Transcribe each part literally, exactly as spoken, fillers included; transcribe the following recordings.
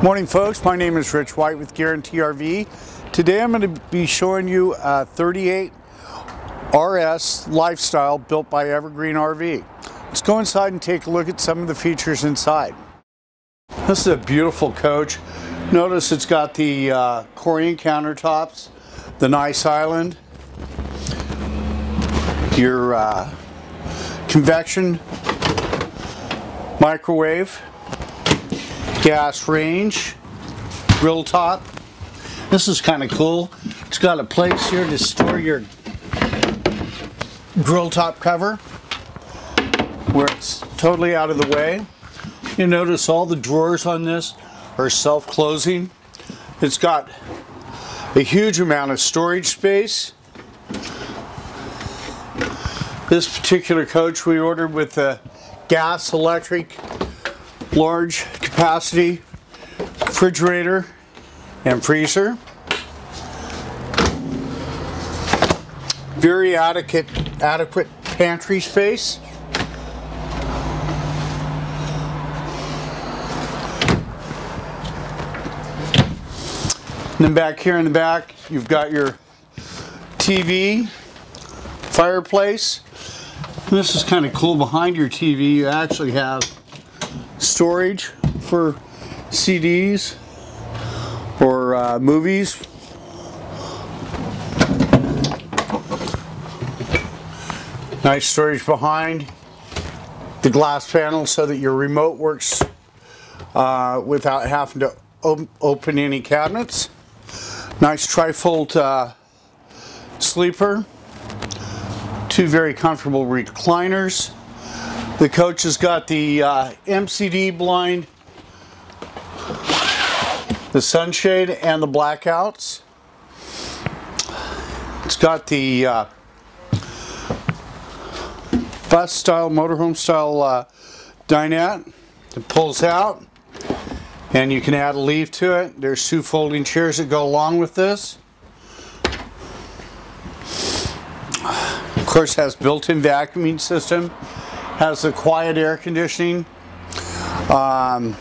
Morning folks, my name is Rich White with Guaranty R V. Today I'm going to be showing you a thirty-eight R S Lifestyle built by Evergreen R V. Let's go inside and take a look at some of the features inside. This is a beautiful coach. Notice it's got the uh, Corian countertops, the nice island, your uh, convection, microwave, gas range, grill top. This is kind of cool. It's got a place here to store your grill top cover where it's totally out of the way. You notice all the drawers on this are self-closing. It's got a huge amount of storage space. This particular coach we ordered with the gas, electric, large capacity refrigerator and freezer. Very adequate, adequate pantry space. And then back here in the back, you've got your T V, fireplace. And this is kind of cool. Behind your T V, you actually have storage for C Ds or uh, movies. Nice storage behind the glass panel so that your remote works uh, without having to op open any cabinets. Nice trifold uh, sleeper. Two very comfortable recliners. The coach has got the uh, M C D blind, the sunshade, and the blackouts. It's got the uh, bus style, motorhome style uh, dinette that pulls out, and you can add a leaf to it. There's two folding chairs that go along with this. Of course, has built-in vacuuming system. Has the quiet air conditioning. Um,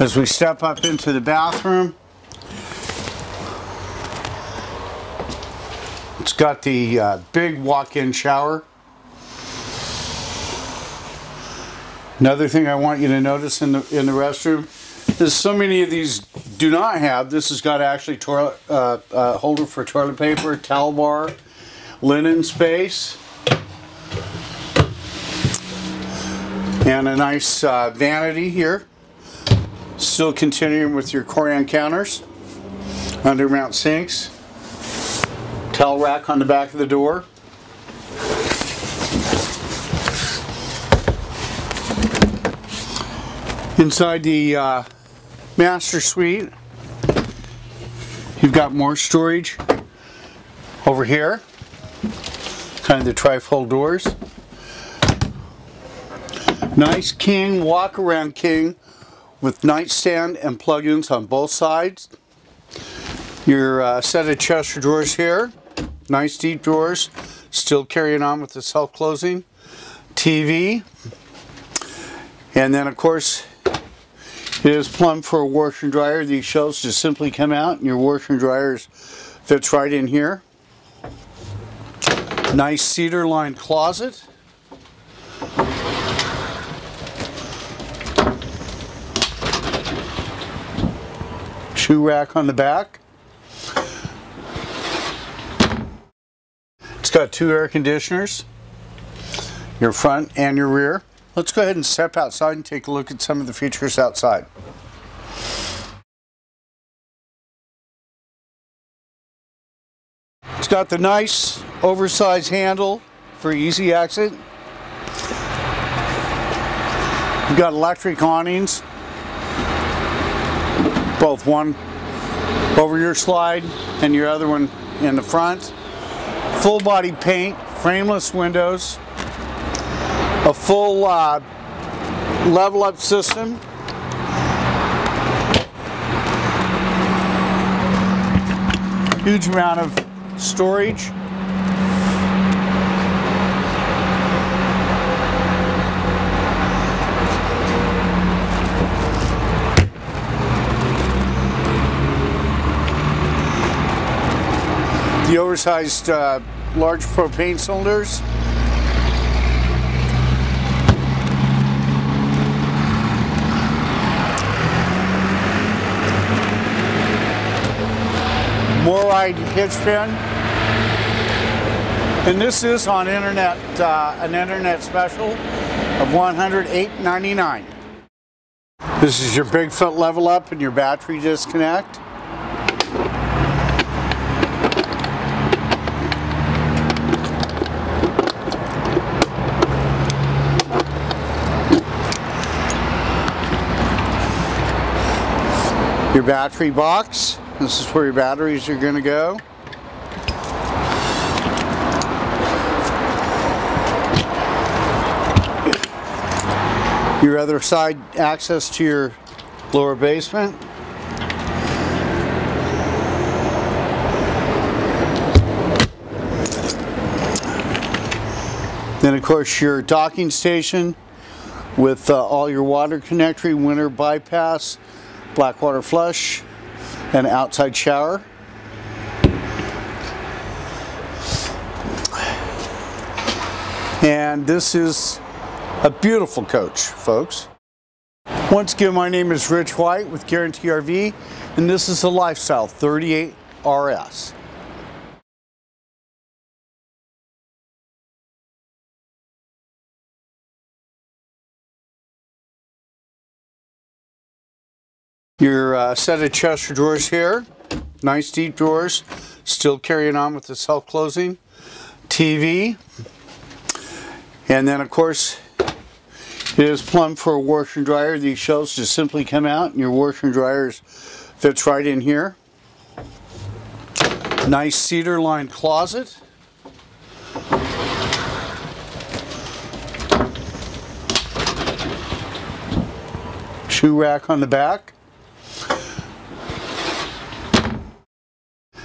as we step up into the bathroom, it's got the uh, big walk-in shower. Another thing I want you to notice in the in the restroom is so many of these do not have. This has got actually toilet uh, uh, holder for toilet paper, towel bar, linen space. And a nice uh, vanity here. Still continuing with your Corian counters, undermount sinks, towel rack on the back of the door. Inside the uh, master suite, you've got more storage over here, kind of the trifold doors. Nice king, walk around king with nightstand and plug-ins on both sides. Your uh, set of chest drawers here, nice deep drawers, still carrying on with the self-closing. T V, and then of course it is plumbed for a washer and dryer. These shelves just simply come out and your washer and dryer fits right in here. Nice cedar lined closet. Shoe rack on the back. It's got two air conditioners, your front and your rear. Let's go ahead and step outside and take a look at some of the features outside. It's got the nice oversized handle for easy exit. You've got electric awnings, both one over your slide and your other one in the front. Full body paint, frameless windows, a full uh, level up system. Huge amount of storage. the oversized uh, large propane cylinders. MORryde hitch pin. And this is on internet, uh, an internet special of one hundred eight ninety-nine. This is your Bigfoot level up and your battery disconnect. Your battery box. This is where your batteries are going to go. Your other side access to your lower basement. Then of course your docking station with uh, all your water connector, winter bypass, black water flush, and outside shower. And this is a beautiful coach, folks. Once again, my name is Rich White with Guaranty R V, and this is the Lifestyle thirty-eight R S. Your uh, set of chest drawers here, nice deep drawers, still carrying on with the self-closing, T V, and then of course it is plumbed for a washer and dryer. These shelves just simply come out and your washer and dryer fits right in here. Nice cedar lined closet. Shoe rack on the back.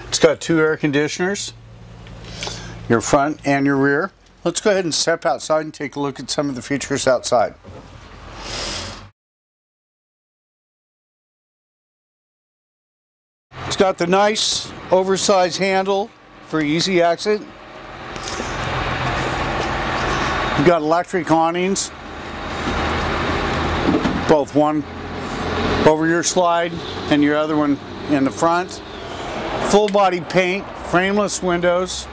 It's got two air conditioners, your front and your rear. Let's go ahead and step outside and take a look at some of the features outside. It's got the nice oversized handle for easy exit. You've got electric awnings, both one over your slide and your other one in the front. Full body paint, frameless windows,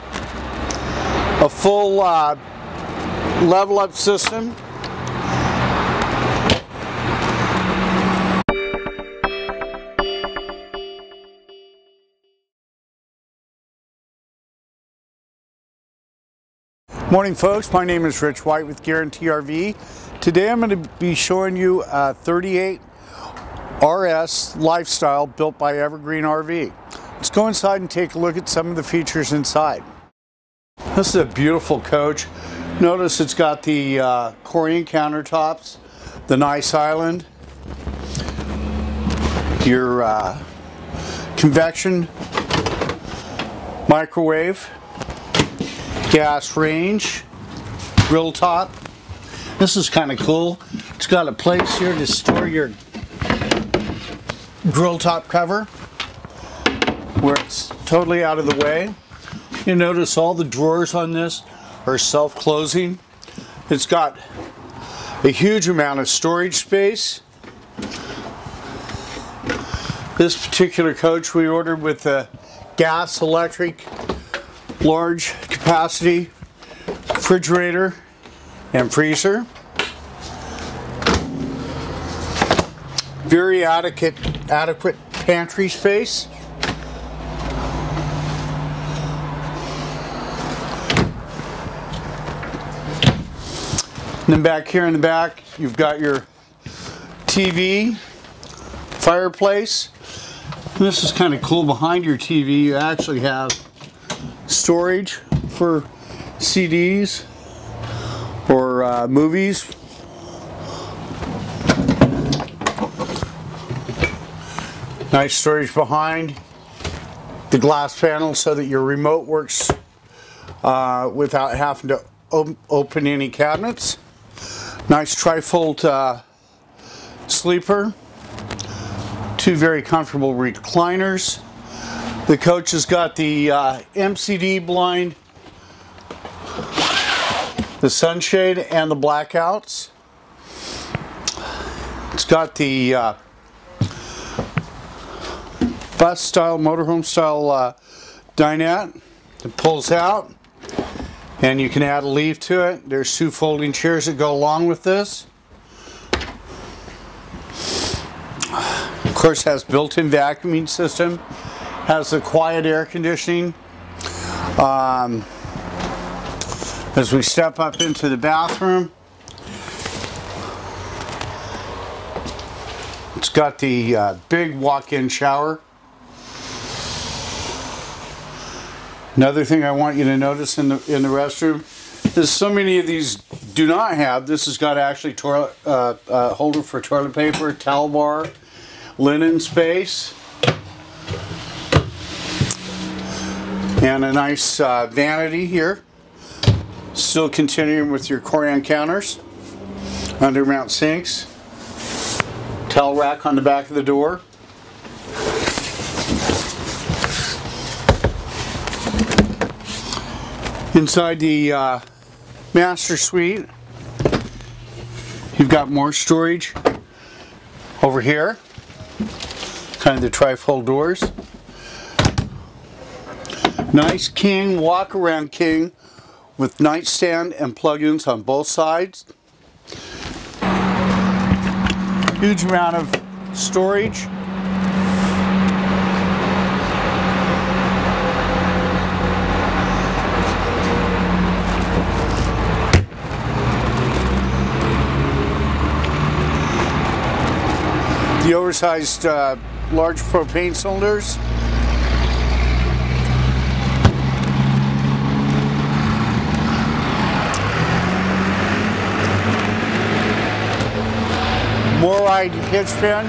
a full uh, level up system. Morning folks, my name is Rich White with Guaranty R V. Today I'm going to be showing you a thirty-eight R S Lifestyle built by Evergreen R V. Let's go inside and take a look at some of the features inside. This is a beautiful coach. Notice it's got the uh, Corian countertops, the nice island, your uh, convection microwave, gas range, grill top. This is kind of cool. It's got a place here to store your grill top cover, where it's totally out of the way. You notice all the drawers on this are self-closing. It's got a huge amount of storage space. This particular coach we ordered with a gas, electric, large capacity refrigerator and freezer. Very adequate, adequate pantry space. And then back here in the back, you've got your T V, fireplace. And this is kind of cool. Behind your T V, you actually have storage for C Ds or uh, movies. Nice storage behind the glass panel so that your remote works uh, without having to op- open any cabinets. Nice trifold uh, sleeper, two very comfortable recliners, The coach has got the uh, M C D blind, the sunshade, and the blackouts. It's got the uh, bus style, motorhome style uh, dinette that pulls out, and you can add a leaf to it. There's two folding chairs that go along with this. Of course, has built-in vacuuming system, has the quiet air conditioning. Um, as we step up into the bathroom, it's got the uh, big walk-in shower. Another thing I want you to notice in the in the restroom is so many of these do not have. This has got actually toilet uh, uh, holder for toilet paper, towel bar, linen space, and a nice uh, vanity here. Still continuing with your Corian counters, undermount sinks, towel rack on the back of the door. Inside the uh, master suite, you've got more storage over here, kind of the trifold doors. Nice king, walk around king with nightstand and plug-ins on both sides. Huge amount of storage. The oversized uh, large propane cylinders. MORryde hitch pin,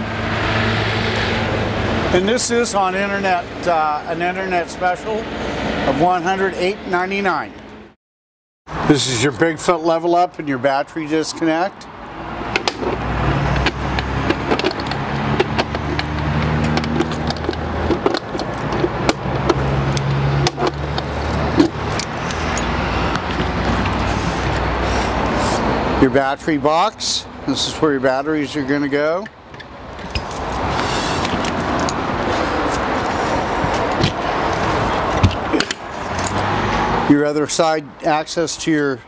and this is on internet, uh, an internet special of one hundred eight ninety-nine. This is your Bigfoot level up and your battery disconnect. Your battery box. This is where your batteries are going to go. Your other side access to your